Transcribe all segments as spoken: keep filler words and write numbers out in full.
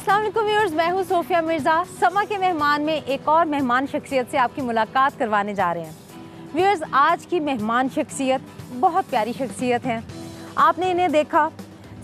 अस्सलाम वालेकुम व्यूअर्स, मैं हूँ सोफिया मिर्ज़ा। समा के मेहमान में एक और मेहमान शख्सियत से आपकी मुलाकात करवाने जा रहे हैं। व्यूअर्स, आज की मेहमान शख्सियत बहुत प्यारी शख्सियत हैं। आपने इन्हें देखा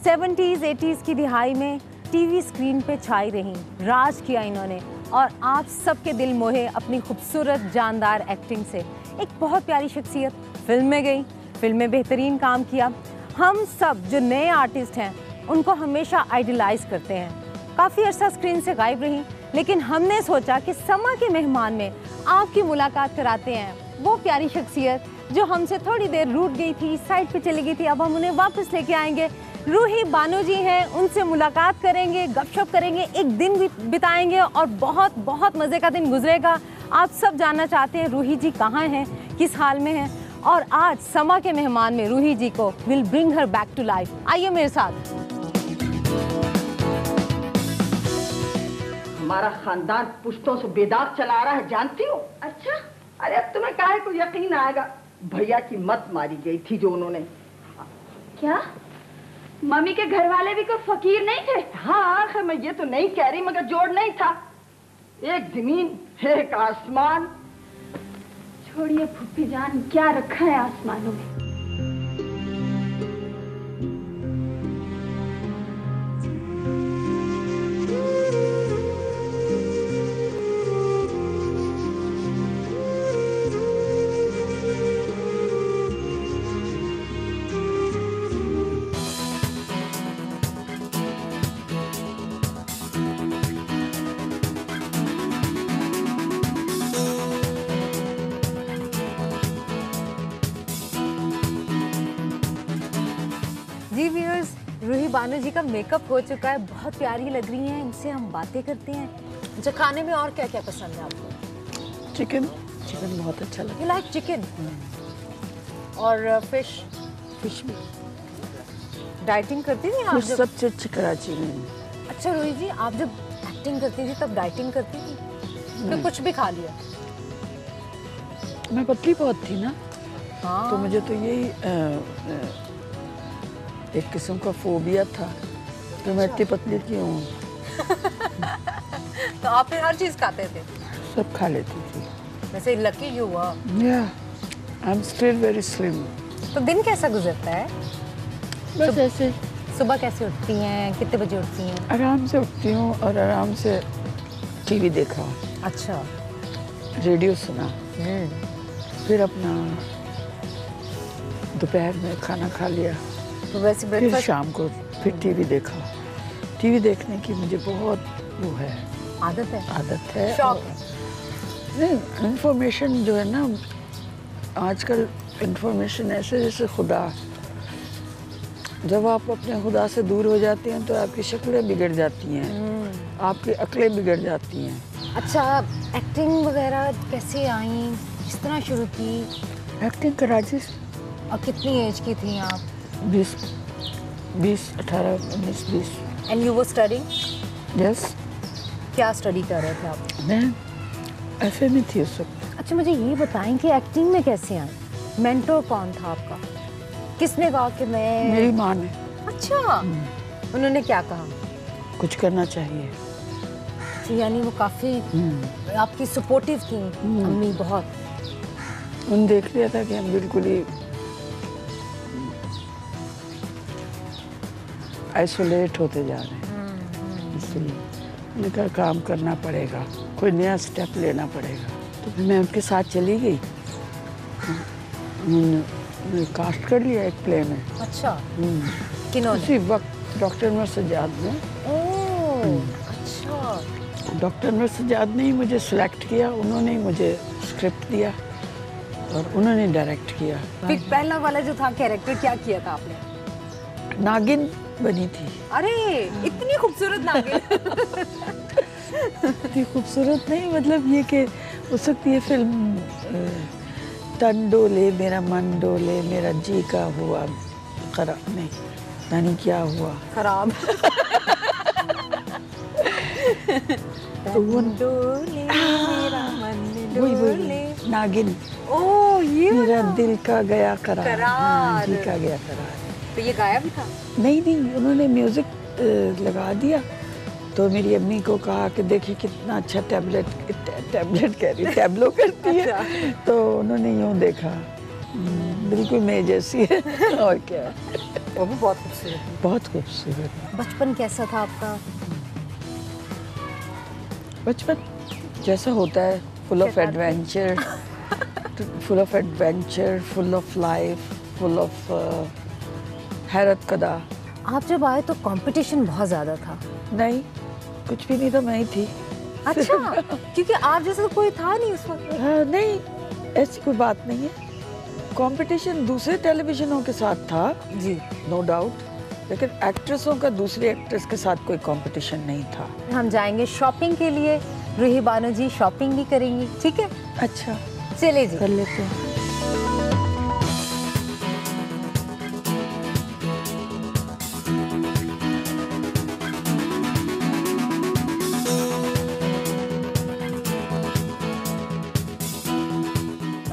सेवेंटीज़ एटीज़ की दिहाई में टीवी स्क्रीन पे छाई रहीं, राज किया इन्होंने और आप सबके दिल मोहे अपनी खूबसूरत जानदार एक्टिंग से। एक बहुत प्यारी शख्सियत, फिल्म में गई, फिल्म में बेहतरीन काम किया। हम सब जो नए आर्टिस्ट हैं उनको हमेशा आइडलाइज़ करते हैं। काफ़ी अर्सा स्क्रीन से गायब रहीं, लेकिन हमने सोचा कि समा के मेहमान में आपकी मुलाकात कराते हैं। वो प्यारी शख्सियत जो हमसे थोड़ी देर रूठ गई थी, साइड पे चली गई थी, अब हम उन्हें वापस लेके आएंगे। रूही बानो जी हैं, उनसे मुलाकात करेंगे, गपशप करेंगे, एक दिन भी बिताएंगे और बहुत बहुत मज़े का दिन गुजरेगा। आप सब जानना चाहते हैं रूही जी कहाँ हैं, किस हाल में हैं, और आज समा के मेहमान में रूही जी को will bring her back to life. आइए मेरे साथ। हमारा खानदान पुश्तों से बेदाग चला रहा है, जानती हो? अच्छा, अरे अब तुम्हें काहे को यकीन आएगा। भैया की मत मारी गई थी जो उन्होंने। क्या मम्मी के घर वाले भी कोई फकीर नहीं थे? हाँ, आखिर मैं ये तो नहीं कह रही, मगर जोड़ नहीं था। एक जमीन एक आसमान। छोड़िए फूफी जान, क्या रखा है आसमानों में। बानो जी का मेकअप हो चुका है, बहुत प्यारी लग रही हैं, इनसे हम बातें करते हैं। जो खाने में और क्या क्या पसंद है आपको? चिकन, चिकन बहुत अच्छा लगता है। You like chicken? और फिश? फिश भी। डाइटिंग करती थी आप? सबसे अच्छी कराची में। अच्छा रूही जी, आप जब एक्टिंग करती थी तब डाइटिंग करती थी? तो कुछ भी खा लिया? मैं पतली बहुत थी ना। हाँ। तो मुझे तो यही एक किस्म का फोबिया था कि मैं इतनी पतली क्यों हूँ। तो आप फिर हर चीज खाते थे? सब खा लेती थी। वैसे लकी यू हुआ। Yeah, I am still very slim. तो दिन कैसा गुजरता है? बस सुब... ऐसे। सुबह कैसे उठती हैं, कितने बजे उठती हैं? आराम से उठती हूँ और आराम से टीवी देखा। अच्छा। रेडियो सुना। फिर अपना दोपहर में खाना खा लिया। वैसे फिर शाम को फिर टीवी देखा। टीवी देखने की मुझे बहुत वो है, आदत है। आदत है, शौक है। नहीं, इन्फॉर्मेशन जो है ना, आजकल इन्फॉर्मेशन ऐसे जैसे खुदा। जब आप अपने खुदा से दूर हो जाते हैं तो आपकी शक्लें बिगड़ जाती हैं, आपकी अक्लें बिगड़ जाती हैं। अच्छा, एक्टिंग वगैरह कैसे आई, किस तरह शुरू की एक्टिंग? कराची। और कितनी एज की थी आप? बीस बीस अठारह उन्नीस बीस। And you were studying? Yes. क्या स्टडी कर रहे थे आप? मैं एफ ए में थी उस वक्त। अच्छा, मुझे ये बताएं कि एक्टिंग में कैसे आए, मेंटोर कौन था आपका, किसने कहा कि मैं? मेरी माँ ने। अच्छा, उन्होंने क्या कहा? कुछ करना चाहिए। यानी वो काफ़ी आपकी सपोर्टिव थी मम्मी? बहुत। उन्होंने देख लिया था कि हम बिल्कुल ही आइसोलेट होते जा रहे हैं, इसलिए मैंने कहा काम करना पड़ेगा, कोई नया स्टेप लेना पड़ेगा। तो फिर मैं उनके साथ चली गई। उन्होंने कास्ट कर लिया एक प्ले में। अच्छा, उसी वक्त डॉक्टर नूर सज्जाद ने। अच्छा, डॉक्टर नूर सज्जाद ने ही मुझे सिलेक्ट किया, उन्होंने ही मुझे स्क्रिप्ट दिया और उन्होंने डायरेक्ट किया। फिर पहला वाला जो था कैरेक्टर, क्या किया था आपने? नागिन बनी थी। अरे इतनी खूबसूरत नागिन। इतनी खूबसूरत नहीं, मतलब ये कि उस वक्त ये फिल्म तन डोले मेरा मन डोले मेरा जी का हुआ खराब, नहीं यानी क्या हुआ खराब। तो वो डोले मेरा मन डोले नागिन। ओ, ये मेरा दिल का गया करार, हाँ, जी का गया करार। तो ये गाया भी था? नहीं नहीं, उन्होंने म्यूजिक लगा दिया तो मेरी अम्मी को कहा कि देखिए कितना अच्छा टैबलेट टैबलेट कह रही टैबलो करती है तो उन्होंने यूँ देखा, बिल्कुल मैं जैसी है और क्या है। वो भी बहुत खूबसूरत, बहुत खूबसूरत। बचपन कैसा था आपका? बचपन जैसा होता है, full of adventure, full of adventure, full of life, full of हैरत कदा। आप जब आए तो कंपटीशन बहुत ज़्यादा था? नहीं, कुछ भी नहीं था, मैं ही थी। अच्छा क्योंकि आप जैसा कोई था नहीं उस वक्त? नहीं, ऐसी कोई बात नहीं है। कंपटीशन दूसरे टेलीविजनों के साथ था जी, नो डाउट, लेकिन एक्ट्रेसों का दूसरे एक्ट्रेस के साथ कोई कंपटीशन नहीं था। हम जाएंगे शॉपिंग के लिए, रूही बानो जी शॉपिंग भी करेंगी, ठीक है? अच्छा चले जी, कर लेते हैं।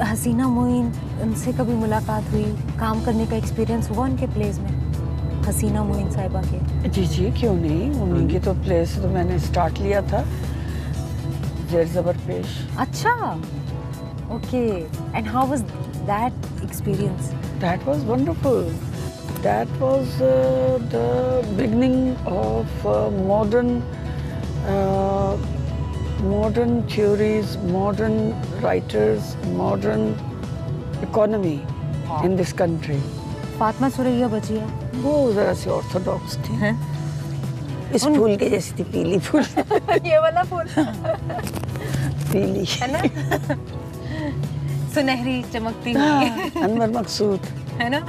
हसीना मोइन, उनसे कभी मुलाकात हुई? काम करने का एक्सपीरियंस हुआ उनके प्लेस में, हसीना मोइन साहिबा के? जी जी, क्यों नहीं, उनकी तो प्लेस तो मैंने स्टार्ट लिया था, जेर ज़बर पेश। अच्छा, okay, and how was that experience? That was wonderful, that was the beginning of modern modern theories, modern writers, modern economy in this country. Fatima Suraiya बचिया वो ज़रा सी ऑर्थोडॉक्स थी, हैं इस फूल के जैसी थी, पीली फूल ये वाला फूल पीली है ना, सुनहरी चमकती हुई। अनवर मकसूद है ना,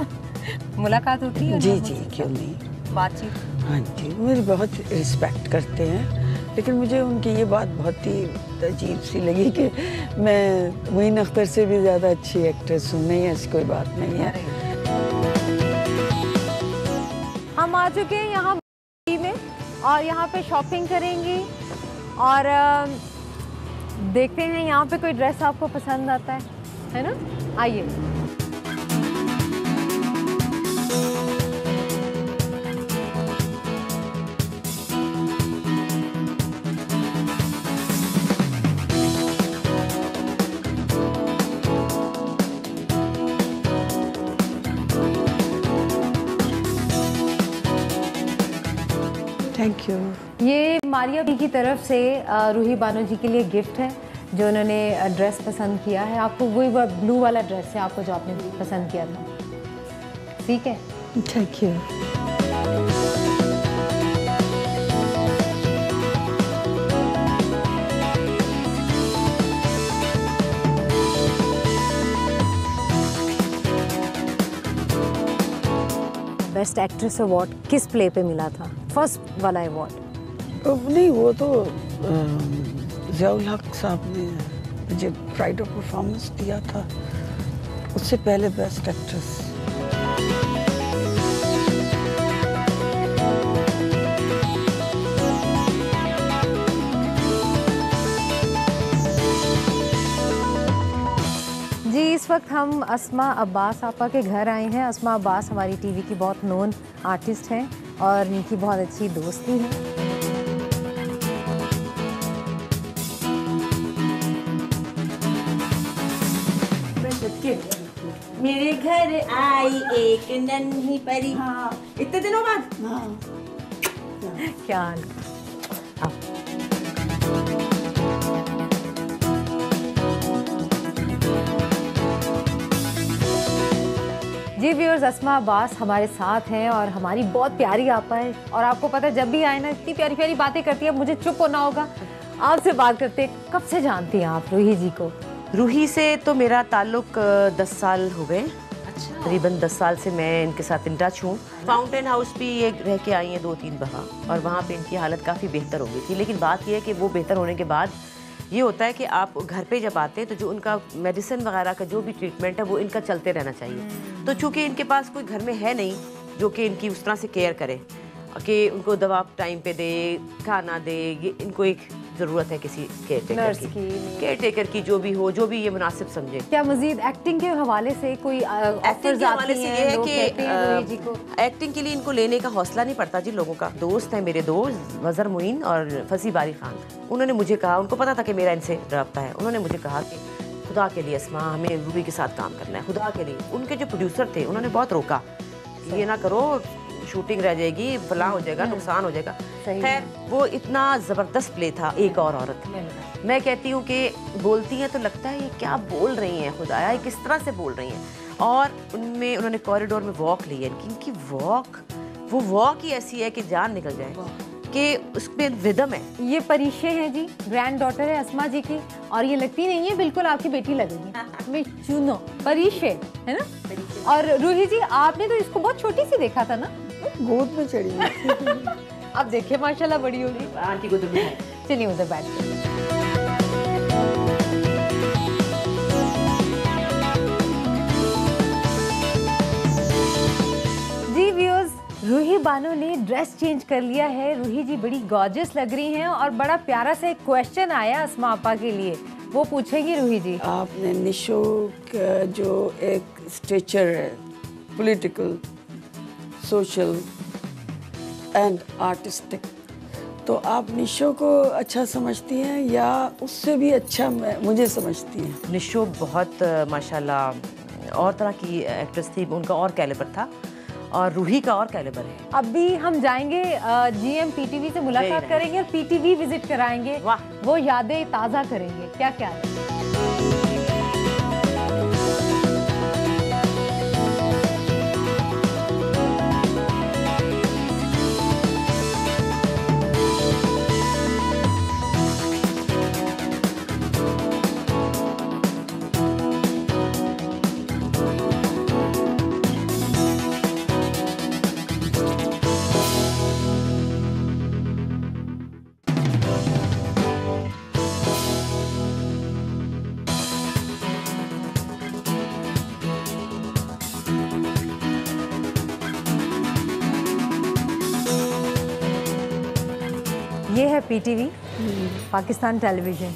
मुलाकात होती है? जी जी, क्यों नहीं, बातचीत। हाँ जी, मेरी बहुत रिस्पेक्ट करते हैं, लेकिन मुझे उनकी ये बात बहुत ही अजीब सी लगी कि मैं मोइन अख्तर से भी ज़्यादा अच्छी एक्ट्रेस हूँ। नहीं, ऐसी कोई बात नहीं है। हम आ चुके हैं यहाँ में और यहाँ पे शॉपिंग करेंगी और देखते हैं यहाँ पे कोई ड्रेस आपको पसंद आता है, है ना? आइए। Thank you. ये मारिया बी की तरफ से रूही बानो जी के लिए गिफ्ट है, जो उन्होंने ड्रेस पसंद किया है। आपको वही वो ब्लू वाला ड्रेस है आपको, जो आपने पसंद किया था, ठीक है? Thank you. Best actress award किस प्ले पे मिला था? फर्स्ट वाला अवार्ड? नहीं, वो तो ज़ियाउल हक साहब ने मुझे प्राइड ऑफ परफॉर्मेंस दिया था, उससे पहले बेस्ट एक्ट्रेस। जी, इस वक्त हम अस्मा अब्बास आपा के घर आए हैं। अस्मा अब्बास हमारी टीवी की बहुत नोन आर्टिस्ट हैं और इनकी बहुत अच्छी दोस्त भी है। मेरे घर आई एक नन्ही परी। हाँ। इतने दिनों बाद। हाँ। क्या हाल? जी व्यूअर्स, अस्मा अब्बास हमारे साथ हैं और हमारी बहुत प्यारी आपा है और आपको पता है जब भी आए ना इतनी प्यारी प्यारी बातें करती है, मुझे चुप होना होगा। आपसे बात करते, कब से जानती हैं आप रूही जी को? रूही से तो मेरा ताल्लुक दस साल हो गए। अच्छा। करीबन दस साल से मैं इनके साथ इन टच हूँ। फाउंटेन हाउस भी ये रह के आई हैं दो तीन बार और वहाँ पर इनकी हालत काफ़ी बेहतर हो गई थी, लेकिन बात यह है कि वो बेहतर होने के बाद ये होता है कि आप घर पे जब आते हैं तो जो उनका मेडिसिन वगैरह का जो भी ट्रीटमेंट है वो इनका चलते रहना चाहिए। तो चूँकि इनके पास कोई घर में है नहीं जो कि इनकी उस तरह से केयर करे कि उनको दवा टाइम पे दे, खाना दे, ये इनको एक जरूरत है किसी केयर टेकर की, की। केयर टेकर की जो भी हो, जो भी ये मुनासिब समझे। क्या मजीद एक्टिंग के हवाले से कोई एक्टिंग के हवाले से ये है कि एक्टिंग के लिए इनको लेने का हौसला नहीं पड़ता जी लोगों का। दोस्त है मेरे दोस्त वज़र मुइन और फसी बारी खान, उन्होंने मुझे कहा, उनको पता था कि मेरा इनसे रब्ता है, उन्होंने मुझे कहा कि खुदा के लिए अस्मा, हमें रूबी के साथ काम करना है, खुदा के लिए। उनके जो प्रोड्यूसर थे उन्होंने बहुत रोका, ये ना करो शूटिंग रह जाएगी, फला हो जाएगा, नुकसान हो जाएगा। खैर वो इतना ज़बरदस्त प्ले था। एक और औरत, मैं कहती हूँ कि बोलती हैं तो लगता है ये क्या बोल रही हैं, खुदाया ये किस तरह से बोल रही हैं। और उनमें उन्होंने कॉरिडोर में वॉक ली है, इनकी वॉक, वो वॉक ही ऐसी है कि जान निकल जाए, कि उसमें विदम है। ये परीशे हैं जी, ग्रैंड डॉटर है अस्मा जी की, और ये लगती नहीं है बिल्कुल आपकी बेटी लगेगी। मैं चुनो परीशे है ना। और रूही जी आपने तो इसको बहुत छोटी सी देखा था ना, गोद में चढ़ी अब देखिए माशाल्लाह बड़ी होगी आंटी को। चलिए उधर बैठ जाइए। जी व्यूअर्स, रूही बानो ने ड्रेस चेंज कर लिया है। रूही जी बड़ी गॉर्जियस लग रही हैं और बड़ा प्यारा सा एक क्वेश्चन आया अस्मा आपा के लिए, वो पूछेगी रूही जी। आपने निशो का जो एक स्ट्रेचर है पॉलिटिकल, सोशल एंड आर्टिस्टिक, तो आप निशो को अच्छा समझती हैं या उससे भी अच्छा मुझे समझती हैं? निशो बहुत माशाल्लाह और तरह की एक्ट्रेस थी, उनका और कैलिबर था, और रूही का और कैलिबर है। अभी हम जाएंगे जीएम पीटीवी से मुलाकात करेंगे और पीटीवी विजिट कराएंगे, वो यादें ताज़ा करेंगे क्या क्या है। ये है पीटीवी पाकिस्तान टेलीविजन।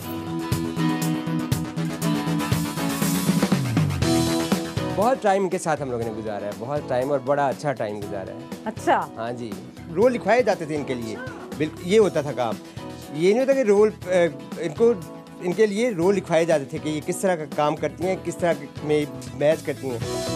बहुत टाइम के साथ हम लोगों ने गुजारा है, बहुत टाइम, और बड़ा अच्छा टाइम गुजारा है। अच्छा हाँ जी, रोल लिखवाए जाते थे इनके लिए, बिल्कुल ये होता था काम। ये नहीं होता कि रोल इनको इनके लिए रोल लिखवाए जाते थे कि ये किस तरह का काम करती हैं, किस तरह में मैच करती हैं।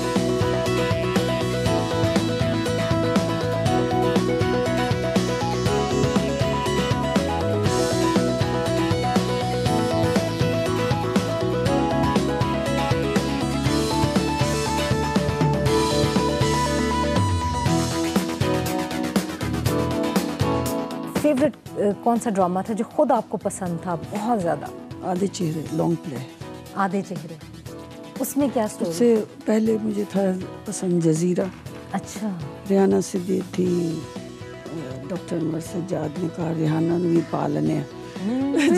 कौन सा ड्रामा था जो खुद आपको पसंद था बहुत ज़्यादा? आधे चेहरे, लॉन्ग प्ले आधे चेहरे। उसमें क्या स्टोरी? उससे पहले मुझे था पसंद जजीरा। अच्छा। रिहाना सिद्दीकी थी, डॉक्टर अनवर सज्जाद ने कहा रिहाना नवी पालने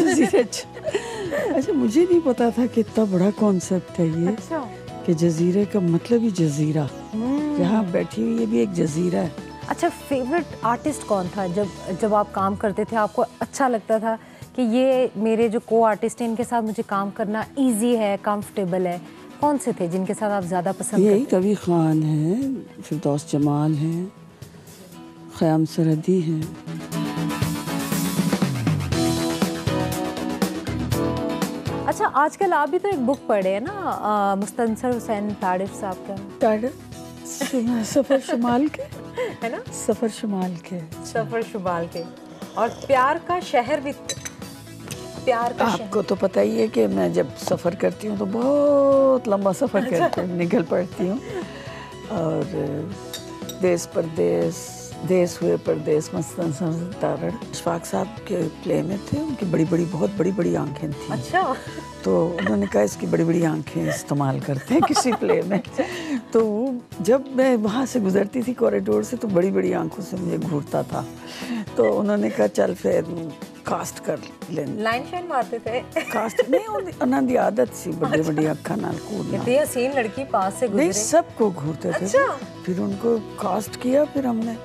जजीरा। अच्छा अच्छा, मुझे नहीं पता था कि इतना बड़ा कॉन्सेप्ट है ये। अच्छा। कि जजीरे का मतलब ही जजीरा, जहाँ बैठी हुई ये भी एक जजीरा है। अच्छा, फेवरेट आर्टिस्ट कौन था जब जब आप काम करते थे, आपको अच्छा लगता था कि ये मेरे जो को आर्टिस्ट हैं इनके साथ मुझे काम करना इजी है, कंफर्टेबल है? कौन से थे जिनके साथ आप ज़्यादा पसंद करते? यही कवी खान हैं, फिरदौस जमाल हैं, ख़याम सरहदी हैं। अच्छा, आजकल आप भी तो एक बुक पढ़े हैं ना मुस्तनसर हुसैन तारिफ साहब का, तारिफ सफ़र शुमाल के है ना, सफ़र शुमाल के, सफ़र शुमाल के, और प्यार का शहर भी। प्यार का आपको तो पता ही है कि मैं जब सफ़र करती हूँ तो बहुत लंबा सफ़र करके निकल पड़ती हूँ, और देश परदेश, देश हुए परदेश। मुस्तनसर तारड़ अशफाक साहब के प्ले में थे, उनकी बड़ी बड़ी, बहुत बड़ी बड़ी आंखें थीं। अच्छा। तो उन्होंने कहा इसकी बड़ी बड़ी आंखें इस्तेमाल करते हैं किसी प्ले में। तो जब मैं वहाँ से गुजरती थी कॉरिडोर से, तो बड़ी बड़ी आंखों से मुझे घूरता था, तो उन्होंने कहा चल फिर कास्ट कर लेना। लाइन शाइन मारते थे कास्ट नहीं, उन्होंने दी आदत सी बड़ी बड़ी आँखों नाल घूरना। इतनी हसीन लड़की पास से गुजरे, सबको घूरते थे। अच्छा। फिर उनको कास्ट किया, फिर हमने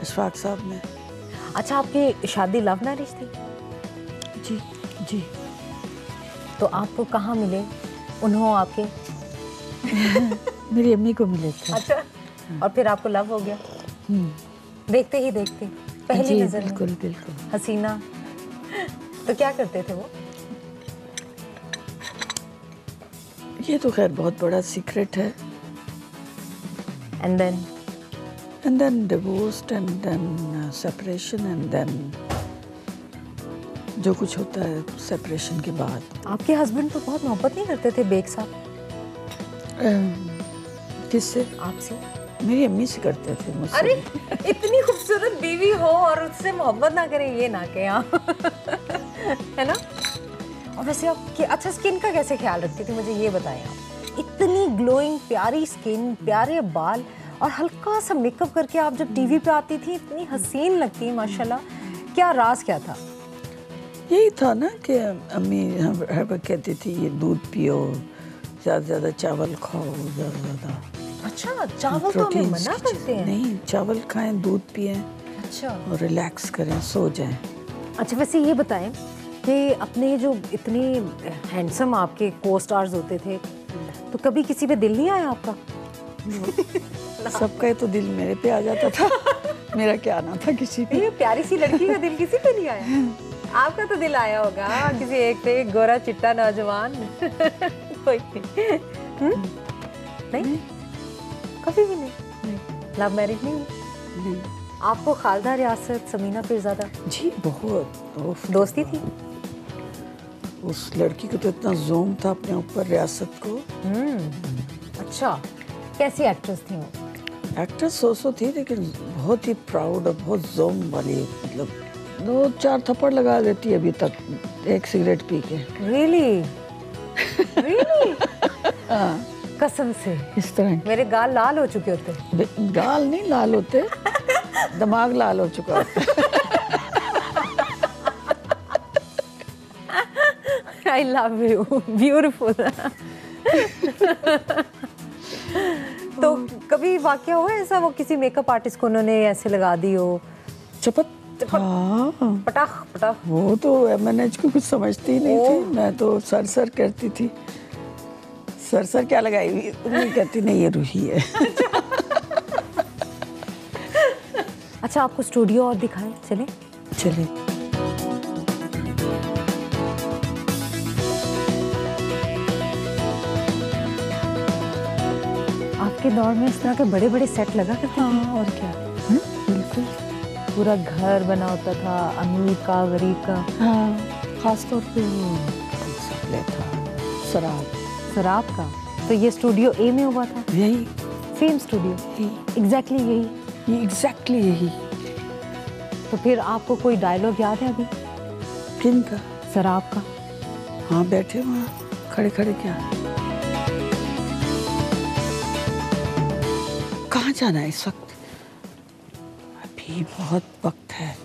अशफाक साहब ने। अच्छा, आपकी शादी लव मैरिज थी? जी जी तो आपको कहाँ मिले? उन्होंने आपके मेरी अम्मी को मिले थे। अच्छा, और फिर आपको लव हो गया देखते ही देखते पहली नजर? बिल्कुल बिल्कुल। हसीना तो क्या करते थे वो? ये तो खैर बहुत बड़ा सीक्रेट है। And then and then divorce and then separation and then जो कुछ होता है सेपरेशन के बाद। आपके हस्बैंड तो बहुत मोहब्बत नहीं करते थे बेग साहब? किससे? आपसे? मेरी अम्मी से करते थे मुझसे। अरे इतनी खूबसूरत बीवी हो और उससे मोहब्बत ना करें, ये ना कहें आप, है ना? और वैसे आप अच्छा स्किन का कैसे ख्याल रखती थी, मुझे ये बताएं आप? इतनी ग्लोइंग प्यारी स्किन, प्यारे बाल और हल्का सा मेकअप करके आप जब टीवी पे आती थी इतनी हसीन लगती माशाल्लाह। क्या राज क्या था? यही था ना कि अम्मी हर वक्त कहती थी ये दूध पियो, ज़्यादा ज़्यादा चावल खाओ, ज़्यादा ज़्यादा। अच्छा, चावल तो हमें मना करते हैं। नहीं, चावल खाएं, दूध पिएं। अच्छा, और रिलैक्स करें, सो जाएं। अच्छा, वैसे ये बताएं कि अपने जो इतने हैंडसम आपके को स्टार्स होते थे तो कभी किसी पे दिल नहीं आया आपका? सबका तो दिल मेरे पे आ जाता था, मेरा क्या आना था किसी पे? ये प्यारी सी लड़की का दिल किसी पे नहीं आया, आपका तो दिल आया होगा किसी एक पे, गोरा चिट्टा नौजवान कोई नहीं, नहीं कभी भी नहीं, नहीं। लव मैरिज नहीं, नहीं। आपको खालदा रियासत समीना पीरजादा जी बहुत दोस्ती थी? उस लड़की को तो इतना जोम था अपने ऊपर, रियासत को। अच्छा, कैसी एक्ट्रेस थी वो? एक्ट्रेस सो सो थी लेकिन बहुत ही प्राउड और बहुत जोम वाली, मतलब दो चार थप्पड़ लगा देती है अभी तक एक सिगरेट पी के। रियली रियली कसम से इस तरह मेरे गाल लाल हो चुके होते। गाल नहीं लाल होते, दिमाग लाल हो चुका होता। I love you, beautiful. तो कभी वाकया हुआ ऐसा वो किसी मेकअप आर्टिस्ट को उन्होंने ऐसे लगा दी हो चपत? हाँ, पटाख पटाख। वो तो एम एन एच को कुछ समझती ही नहीं थी, मैं तो सर सर करती थी। सर सर क्या लगाई हुई? नहीं कहती, नहीं ये रूही है। अच्छा, आपको स्टूडियो और दिखाएं? चले चले। आपके दौर में इस तरह के बड़े बड़े सेट लगा करते हैं? हाँ, और क्या। हुँ? बिल्कुल, पूरा घर बना होता था, अमीर का गरीब का। हाँ, खास तौर पे था सराब, सराब का। तो ये स्टूडियो ए में हुआ था? यही सेम स्टूडियो, एग्जैक्टली यही, ये एग्जैक्टली यही। तो फिर आपको कोई डायलॉग याद है अभी? किन का? सराब का। हाँ, बैठे वहाँ खड़े खड़े क्या, कहाँ जाना है इस वक्त? बहुत वक्त है,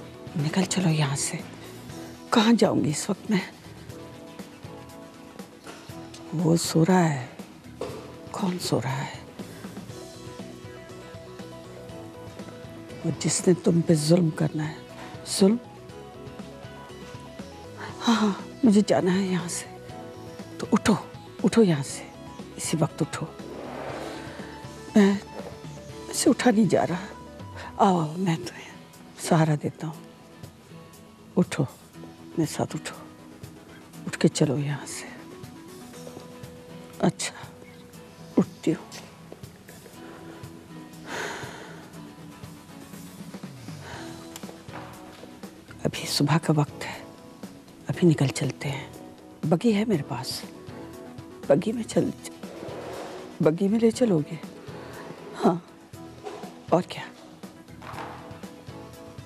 निकल चलो यहाँ से। कहाँ जाऊंगी इस वक्त मैं? वो सो रहा है। कौन सो रहा है? वो जिसने तुम पे जुल्म करना है। जुल्म? हाँ हाँ, मुझे जाना है यहाँ से। तो उठो उठो यहाँ से, इसी वक्त उठो। मैं इसे उठा नहीं जा रहा। आओ, मैं तुम्हें सहारा देता हूँ, उठो मेरे साथ, उठो, उठ के चलो यहाँ से। अच्छा, उठती हूँ। अभी सुबह का वक्त है, अभी निकल चलते हैं। बगी है मेरे पास, बगी में चल, बगी में ले चलोगे? हाँ, और क्या,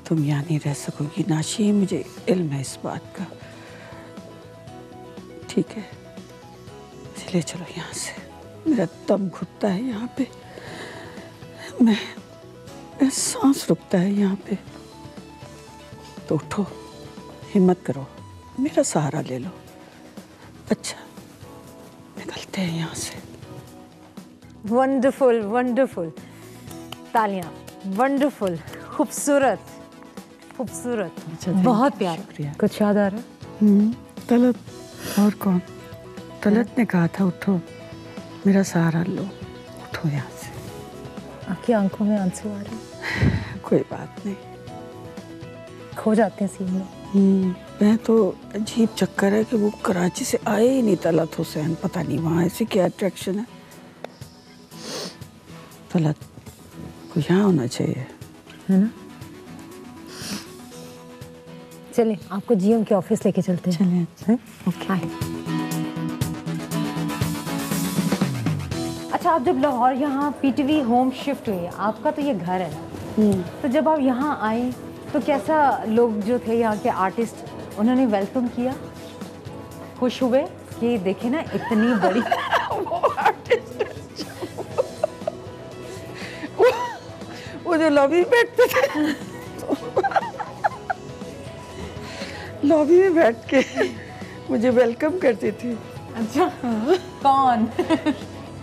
तुम यहाँ नहीं रह सकोगी नाशी, मुझे इल्म है इस बात का। ठीक है, चले चलो यहाँ से। मेरा दम घुटता है यहाँ पे, मैं, मैं सांस रुकता है यहाँ पे। तो उठो, हिम्मत करो, मेरा सहारा ले लो। अच्छा, निकलते हैं यहाँ से। वंडरफुल, वंडरफुल, तालियाँ। वंडरफुल, खूबसूरत खूबसूरत, बहुत प्यारा। कुछ याद आ रहा है? तलत और कौन? तलत ने कहा था उठो मेरा सहारा लो, उठो यहाँ से। आपकी आंखों में आंसू आ रहे। कोई बात नहीं, खो जाते हैं सीन में। मैं तो अजीब चक्कर है कि वो कराची से आए ही नहीं तलत हुसैन, पता नहीं वहाँ ऐसी क्या अट्रैक्शन है। तलत को यहाँ होना चाहिए, है ना? चलें आपको जीएम के ऑफिस लेके चलते हैं। चलें है? ओके। अच्छा आप जब लाहौर यहाँ पीटीवी होम शिफ्ट हुई, आपका तो ये घर है, तो जब आप यहाँ आई तो कैसा लोग जो थे यहाँ के आर्टिस्ट उन्होंने वेलकम किया? खुश हुए कि देखे ना इतनी बड़ी वो आर्टिस्ट वो जो लॉबी बैठते थे लॉबी में बैठ के मुझे वेलकम करती थी। अच्छा हाँ। कौन?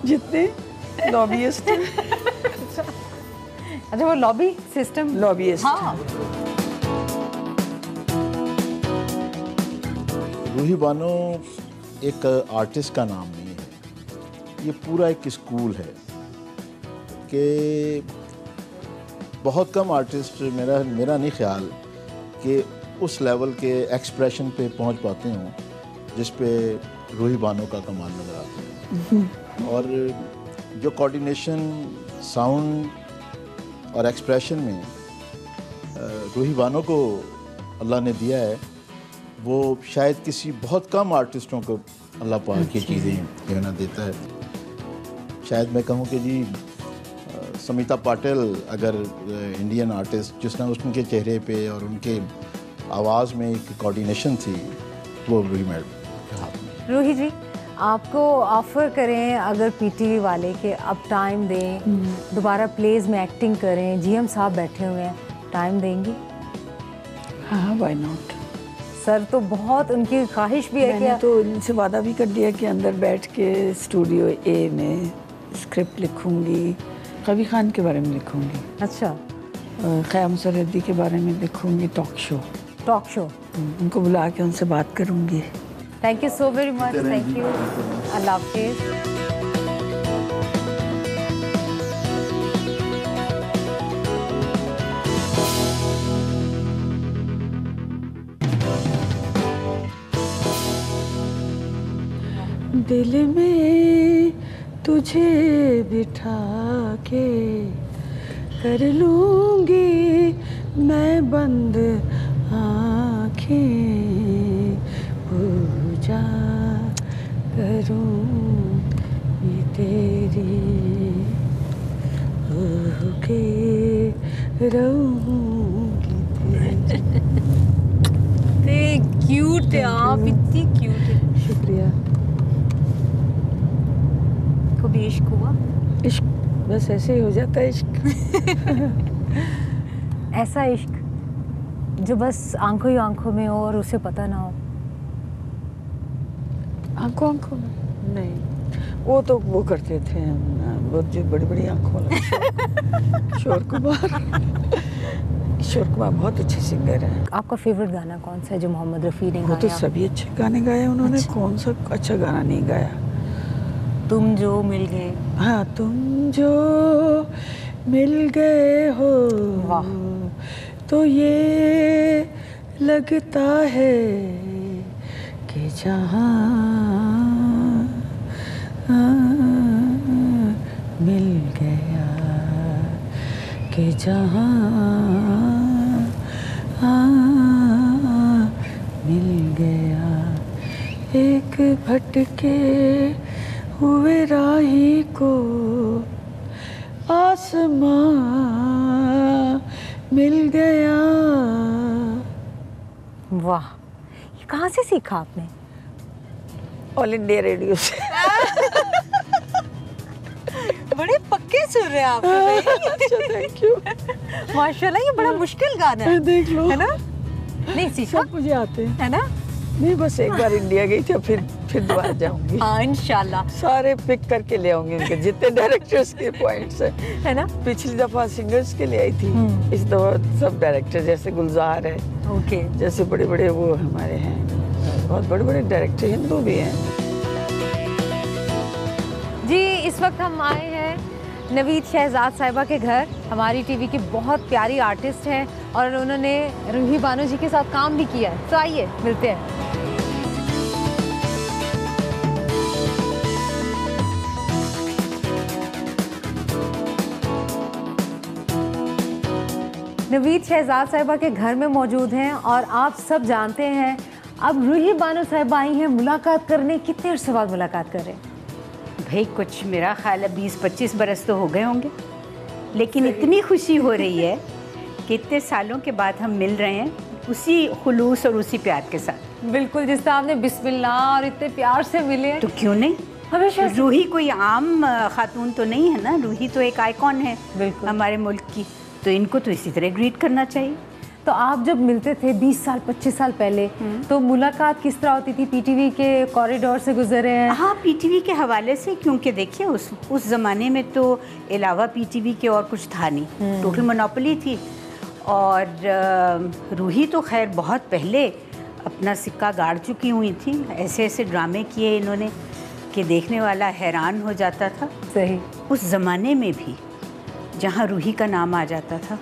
जितने लॉबीस्ट। अच्छा अच्छा वो लॉबी सिस्टम, लॉबीस्ट। हाँ। रूही बानो एक आर्टिस्ट का नाम नहीं है, ये पूरा एक स्कूल है कि बहुत कम आर्टिस्ट, मेरा मेरा नहीं ख्याल कि उस लेवल के एक्सप्रेशन पे पहुंच पाते हों जिस पे रूही बानो का कमाल नजर आता है। और जो कोऑर्डिनेशन साउंड और एक्सप्रेशन में रूही बानो को अल्लाह ने दिया है, वो शायद किसी बहुत कम आर्टिस्टों को अल्लाह पाक की चीज़ें कहना देता है। शायद मैं कहूँ कि जी सुमिता पाटिल अगर इंडियन आर्टिस्ट जिसने उनके चेहरे पे और उनके आवाज़ में एक कोऑर्डिनेशन थी, वो रूही मैडम। रूही जी आपको ऑफ़र करें अगर पीटीवी वाले के अब टाइम दें, दोबारा प्लेज में एक्टिंग करें, जीएम साहब बैठे हुए हैं, टाइम देंगी? हाँ व्हाई नॉट। सर तो बहुत उनकी ख्वाहिश भी है। मैंने तो इनसे वादा भी कर दिया कि अंदर बैठ के स्टूडियो ए में स्क्रिप्ट लिखूँगी, कवी खान के बारे में लिखूँगी। अच्छा। ख़याम मुसर्रत के बारे में लिखूँगी, टॉक शो। टॉक शो उनको बुला के उनसे बात करूंगी। Thank you so very much. Thank you. अल्लाह हाफिज़। दिल में तुझे बिठा के कर लूंगी मैं बंद आँखें, पूजा करूँ ये तेरी, होके रहूँगी तेरी। इतने क्यूट है आप, इतनी क्यूट है। शुक्रिया। कभी इश्क हुआ? इश्क बस ऐसे ही हो जाता है। इश्क ऐसा इश्क जो बस आंखों ही आंखों में हो और उसे पता ना हो। आंखों आंखों में नहीं, वो तो वो करते थे वो जो बड़ी बड़ी आंखों वाला शोर कुमार। शोर कुमार बहुत अच्छे सिंगर हैं। आपका फेवरेट गाना कौन सा है जो मोहम्मद रफ़ी ने गाया? वो तो सभी अच्छे गाने गाए उन्होंने। अच्छा। कौन सा अच्छा गाना नहीं गाया? तुम जो मिल गए। हाँ तुम जो मिल गए हो। वाह। तो ये लगता है कि जहाँ मिल गया कि जहाँ मिल गया एक भटके हुए राही को आसमां मिल गया। वाह ये कहाँ से सीखा आपने? ऑल इंडिया रेडियो से। बड़े पक्के सुन रहे हैं आप। अच्छा थैंक यू। माशाल्लाह ये बड़ा मुश्किल गाना है। देख लो है ना, नहीं सीखा मुझे आते हैं है ना। नहीं बस एक बार इंडिया गई थी, फिर फिर दोबारा जाऊंगी। हाँ इंशाल्लाह सारे पिक करके ले आऊंगी उनके जितने डायरेक्टर्स के पॉइंट्स हैं है ना। पिछली दफा सिंगर्स के लिए आई थी, इस दफा सब डायरेक्टर जैसे गुलजार है। ओके। जैसे बड़े बड़े वो हमारे हैं बहुत बड़े बड़े डायरेक्टर हिंदू भी हैं। जी इस वक्त हम आए हैं नवीद शहजाद साहिबा के घर। हमारी टीवी की बहुत प्यारी आर्टिस्ट हैं और उन्होंने रूही बानो जी के साथ काम भी किया है। तो आइए मिलते हैं। नवीद शहजाद साहिबा के घर में मौजूद हैं और आप सब जानते हैं अब रूही बानो साहिबा आई हैं मुलाकात करने। कितने अर्से बाद मुलाकात कर रहे हैं भाई? कुछ मेरा ख्याल है बीस पच्चीस बरस तो हो गए होंगे, लेकिन इतनी खुशी हो रही है कि इतने सालों के बाद हम मिल रहे हैं उसी खुलूस और उसी प्यार के साथ। बिल्कुल, जिस तरह आपने बिस्मिल्लाह और इतने प्यार से मिले तो क्यों नहीं। हमेशा रूही कोई आम खातून तो नहीं है ना, रूही तो एक आइकॉन है हमारे मुल्क की, तो इनको तो इसी तरह ग्रीट करना चाहिए। तो आप जब मिलते थे बीस साल पच्चीस साल पहले तो मुलाकात किस तरह होती थी? पीटीवी के कॉरिडोर से गुजरे हैं? हाँ, पीटीवी के हवाले से, क्योंकि देखिए उस उस ज़माने में तो अलावा पीटीवी के और कुछ था नहीं, टोटल मोनोपोली थी। और रूही तो खैर बहुत पहले अपना सिक्का गाड़ चुकी हुई थी, ऐसे ऐसे ड्रामे किए इन्होंने कि देखने वाला हैरान हो जाता था। सही, उस ज़माने में भी जहाँ रूही का नाम आ जाता था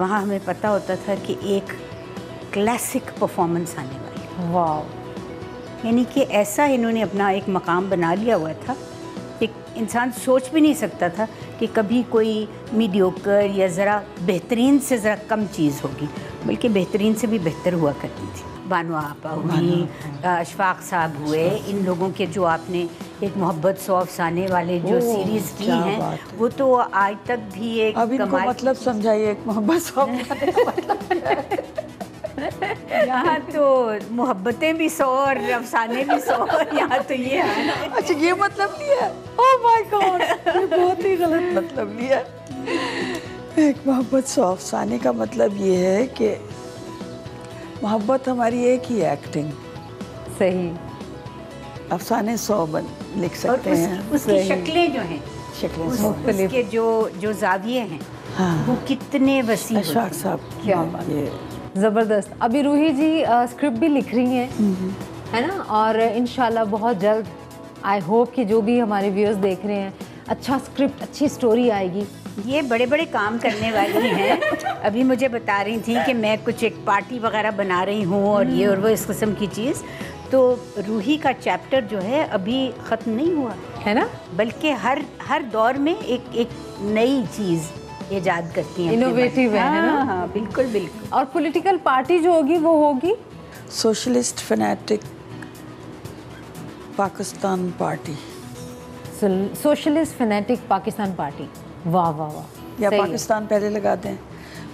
वहाँ हमें पता होता था कि एक क्लासिक परफॉर्मेंस आने वाली। वाह, यानी कि ऐसा इन्होंने अपना एक मकाम बना लिया हुआ था, एक इंसान सोच भी नहीं सकता था कि कभी कोई मीडियोकर या ज़रा बेहतरीन से ज़रा कम चीज़ होगी, बल्कि बेहतरीन से भी बेहतर हुआ करती थी। बानो आपा हुई, अशफाक साहब हुए, इन लोगों के जो आपने एक मोहब्बत सौ अफसाने वाले जो सीरीज की हैं वो तो आज तक भी एक कमाल। मतलब समझाइए, एक मोहब्बत सौ यहाँ तो मोहब्बतें भी सौ और अफसाने भी सौ, यहाँ तो ये है। अच्छा, ये मतलब लिया? ओह माय गॉड, ये बहुत ही गलत मतलब लिया। एक मोहब्बत सौ अफसाने का मतलब ये है कि मोहब्बत हमारी एक ही एक्टिंग। सही, अफसाने सौ बन लिख सकते उस, हैं उसकी शक्लें जो हैं, शक्लें उस, उसके जो जो जाविये हैं। हाँ। वो कितने वसीह साहब, क्या बात है, ज़बरदस्त। अभी रूही जी आ, स्क्रिप्ट भी लिख रही हैं, है ना, और इंशाल्लाह बहुत जल्द आई होप कि जो भी हमारे व्यूअर्स देख रहे हैं अच्छा स्क्रिप्ट, अच्छी स्टोरी आएगी। ये बड़े बड़े काम करने वाली हैं। अभी मुझे बता रही थी कि मैं कुछ एक पार्टी वगैरह बना रही हूँ और ये और वो इस किस्म की चीज़। तो रूही का चैप्टर जो है अभी ख़त्म नहीं हुआ है ना, बल्कि हर हर दौर में एक एक नई चीज़ ईजाद करती हैं, इनोवेटिव है, है ना। हाँ बिल्कुल बिल्कुल। और पॉलिटिकल पार्टी जो होगी वो होगी socialist fanatic Pakistan party, socialist fanatic Pakistan party. वाह वाह वाह, या पाकिस्तान पहले लगा दें,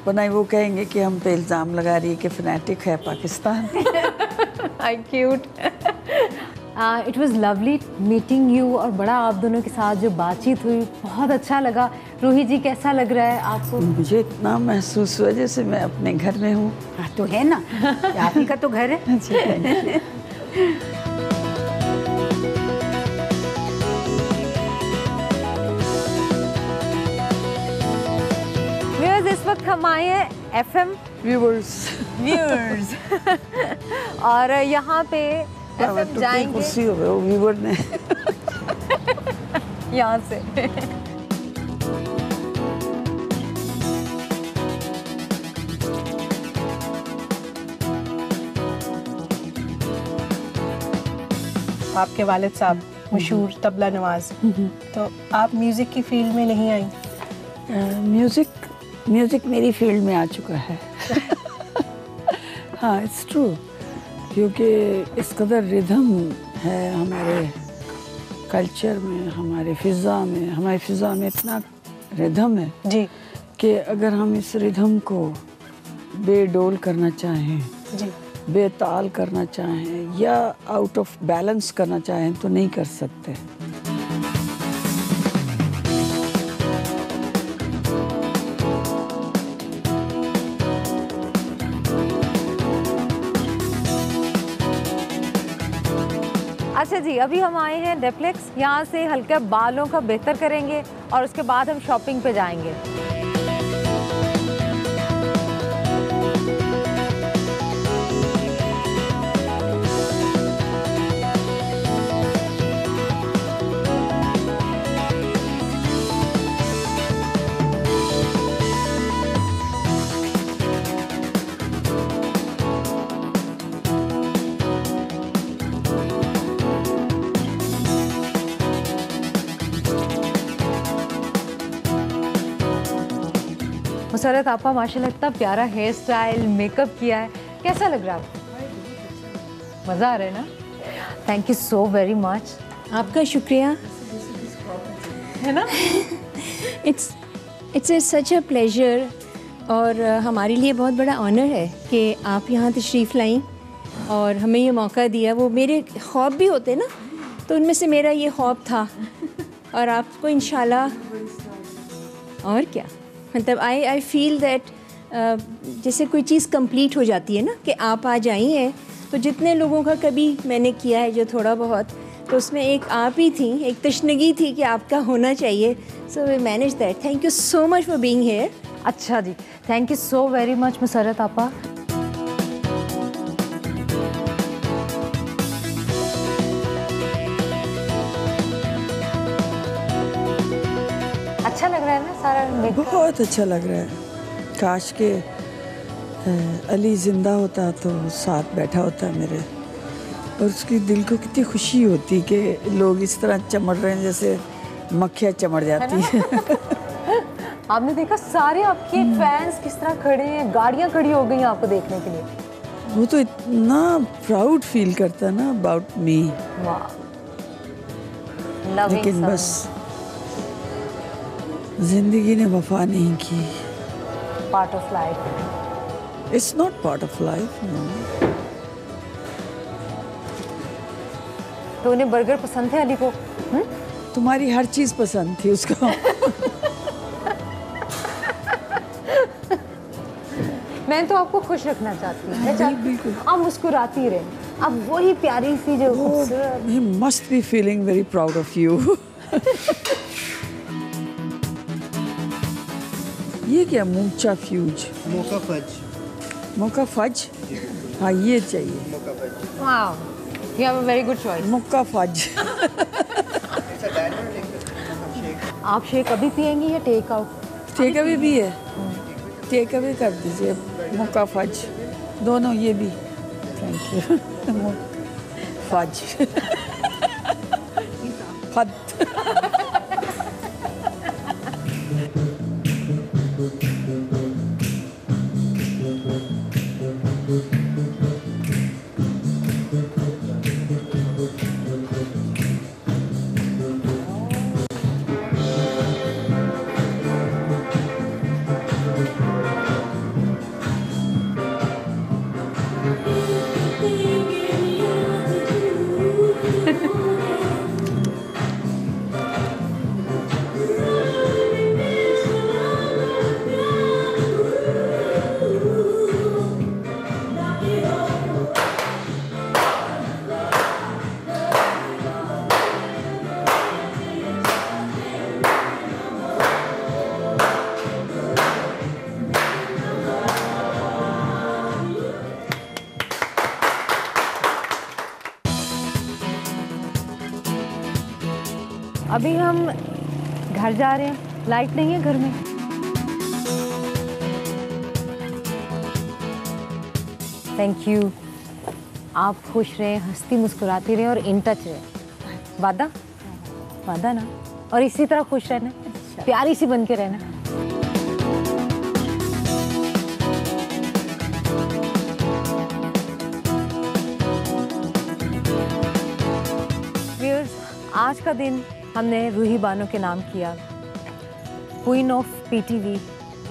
वरना वो कहेंगे कि हम पे इल्ज़ाम लगा रही है कि फनेटिक है Pakistan. I cute. It was lovely meeting you, और बड़ा आप दोनों के साथ जो बातचीत हुई बहुत अच्छा लगा। रूही जी कैसा लग रहा है आपको? मुझे इतना महसूस हुआ जैसे मैं अपने घर में हूँ। हाँ तो है ना, आप ही का तो घर है। इस वक्त हम आए हैं एफएम व्यूअर्स व्यूअर्स और यहाँ पे एफएम जाएंगे व्यूअर ने यहाँ से। आपके वालिद साहब मशहूर तबला नवाज, तो आप म्यूजिक की फील्ड में नहीं आई? म्यूजिक म्यूज़िक मेरी फील्ड में आ चुका है। हाँ इट्स ट्रू, क्योंकि इस कदर रिदम है हमारे कल्चर में, हमारे फ़िज़ा में, हमारे फ़िज़ा में इतना रिदम है जी कि अगर हम इस रिदम को बेडोल करना चाहें जी, बेताल करना चाहें या आउट ऑफ बैलेंस करना चाहें तो नहीं कर सकते। अच्छा जी, अभी हम आए हैं डेप्लेक्स, यहाँ से हल्का बालों का बेहतर करेंगे और उसके बाद हम शॉपिंग पे जाएंगे। मुसरत आपा माशाल्लाह इतना प्यारा हेयर स्टाइल मेकअप किया है, कैसा लग रहा है आपको? मज़ा आ रहा है ना? Thank you so very much, आपका शुक्रिया, है ना? It's it's is such a pleasure और हमारे लिए बहुत बड़ा ऑनर है कि आप यहाँ तशरीफ़ लाएं और हमें ये मौका दिया। वो मेरे ख्वाब भी होते ना, तो उनमें से मेरा ये ख्वाब था और आपको इंशाल्लाह, और क्या मतलब आई आई फील दैट जैसे कोई चीज़ कंप्लीट हो जाती है ना कि आप आज आई हैं, तो जितने लोगों का कभी मैंने किया है जो थोड़ा बहुत, तो उसमें एक आप ही थी, एक तशनगी थी कि आपका होना चाहिए, so we manage that. Thank you so much for being here. अच्छा जी, thank you so very much Musarrat आपा। अच्छा लग रहा है ना सारा मेकअप? बहुत अच्छा लग रहा है। काश के अली जिंदा होता तो साथ बैठा होता मेरे, और उसकी दिल को कितनी खुशी होती कि लोग इस तरह चमड़ रहे हैं जैसे मक्खियाँ चमड़ जाती हैं। आपने देखा सारे आपके फैंस किस तरह खड़े हैं, गाड़ियाँ खड़ी हो गई हैं आपको देखने के लिए। वो तो इतना प्राउड फील करता ना अबाउट मी, लेकिन बस जिंदगी ने वफा नहीं की। Part of life, it's not part of life. तो उन्हें बर्गर पसंद है अली को? हुँ? तुम्हारी हर चीज पसंद थी उसको। मैं तो आपको खुश रखना चाहती हूँ, मैं चाहती हूँ आप मुस्कुराती रहें, अब वही प्यारी सी जो he must be feeling very proud of you. ये क्या मूंचा फ्यूज, मौका फज, मौका फज, हाँ ये चाहिए। वाह, you have a very good choice। मुक्का फज। आप शेक अभी पियेंगी या टेक आउट? टेक अवे भी है, टेक अवे कर दीजिए। मुक्का फज दोनों, ये भी, थैंक यू। फज फद। अभी हम घर जा रहे हैं, लाइट नहीं है घर में। थैंक यू, आप खुश रहें, हंसती मुस्कुराती रहें और इन टच रहें। वादा? वादा ना? और इसी तरह खुश रहना, प्यारी सी बन के रहना। आज का दिन हमने रूही बानो के नाम किया, क्वीन ऑफ पीटीवी,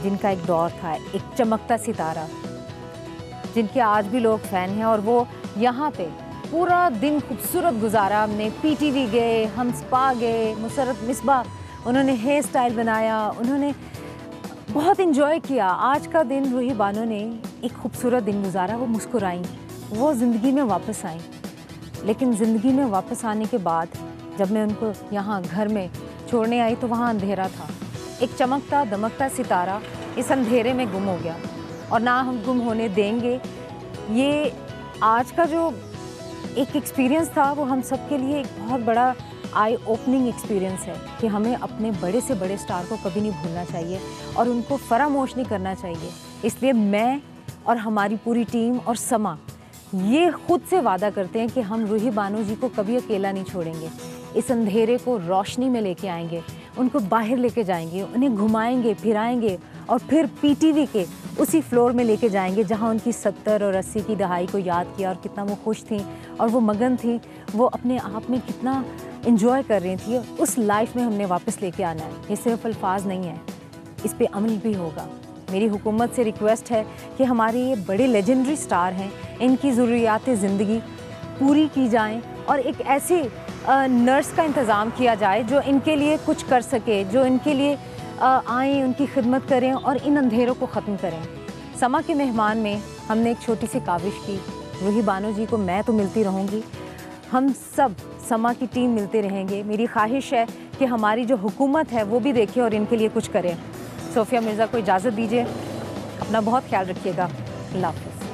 जिनका एक दौर था, एक चमकता सितारा, जिनके आज भी लोग फ़ैन हैं। और वो यहाँ पे पूरा दिन खूबसूरत गुजारा। हमने पीटीवी गए, हम स्पा गए, मुसरत मिसबा, उन्होंने हेयर स्टाइल बनाया, उन्होंने बहुत इन्जॉय किया। आज का दिन रूही बानो ने एक खूबसूरत दिन गुजारा, वो मुस्कुराईं, वो ज़िंदगी में वापस आईं। लेकिन ज़िंदगी में वापस आने के बाद जब मैं उनको यहाँ घर में छोड़ने आई तो वहाँ अंधेरा था। एक चमकता दमकता सितारा इस अंधेरे में गुम हो गया और ना हम गुम होने देंगे। ये आज का जो एक एक्सपीरियंस था वो हम सब के लिए एक बहुत बड़ा आई ओपनिंग एक्सपीरियंस है कि हमें अपने बड़े से बड़े स्टार को कभी नहीं भूलना चाहिए और उनको फरामोश नहीं करना चाहिए। इसलिए मैं और हमारी पूरी टीम और समा ये खुद से वादा करते हैं कि हम रूही बानो जी को कभी अकेला नहीं छोड़ेंगे। इस अंधेरे को रोशनी में लेके आएंगे, उनको बाहर लेके जाएंगे, उन्हें घुमाएंगे फिराएंगे और फिर पीटीवी के उसी फ्लोर में लेके जाएंगे जहां उनकी सत्तर और अस्सी की दहाई को याद किया और कितना वो खुश थीं और वो मगन थीं, वो अपने आप में कितना इन्जॉय कर रही थी। उस लाइफ में हमने वापस लेके आना है, ये सिर्फ अल्फाज नहीं है, इस पर अमल भी होगा। मेरी हुकूमत से रिक्वेस्ट है कि हमारे ये बड़े लेजेंडरी स्टार हैं, इनकी ज़रूरियात ज़िंदगी पूरी की जाएं और एक ऐसी नर्स का इंतज़ाम किया जाए जो इनके लिए कुछ कर सके, जो इनके लिए आएँ, उनकी खिदमत करें और इन अंधेरों को ख़त्म करें। समा के मेहमान में हमने एक छोटी सी काविश की। रूही बानो जी को मैं तो मिलती रहूँगी, हम सब समा की टीम मिलते रहेंगे। मेरी ख्वाहिश है कि हमारी जो हुकूमत है वो भी देखे और इनके लिए कुछ करें। सोफिया मिर्ज़ा को इजाज़त दीजिए, अपना बहुत ख्याल रखिएगा। अल्लाह हाफ़िज़।